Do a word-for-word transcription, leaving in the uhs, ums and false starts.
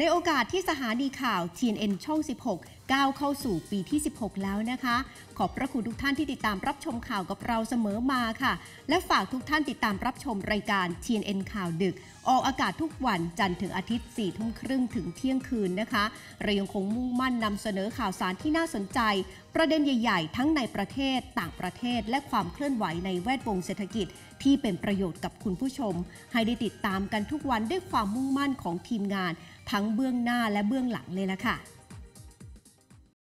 ในโอกาสที่สถานีข่าว ที เอ็น เอ็น ช่อง สิบหก ก้าวเข้าสู่ปีที่สิบหกแล้วนะคะขอบพระคุณทุกท่านที่ติดตามรับชมข่าวกับเราเสมอมาค่ะและฝากทุกท่านติดตามรับชมรายการ ที เอ็น เอ็น ข่าวดึกออกอากาศทุกวันจันทร์ถึงอาทิตย์สี่ทุ่มครึ่งถึงเที่ยงคืนนะคะเรายังคงมุ่งมั่นนำเสนอข่าวสารที่น่าสนใจประเด็นใหญ่ๆทั้งในประเทศต่างประเทศและความเคลื่อนไหวในแวดวงเศรษฐกิจที่เป็นประโยชน์กับคุณผู้ชมให้ได้ติดตามกันทุกวันด้วยความมุ่งมั่นของทีมงานทั้งเบื้องหน้าและเบื้องหลังเลยล่ะค่ะ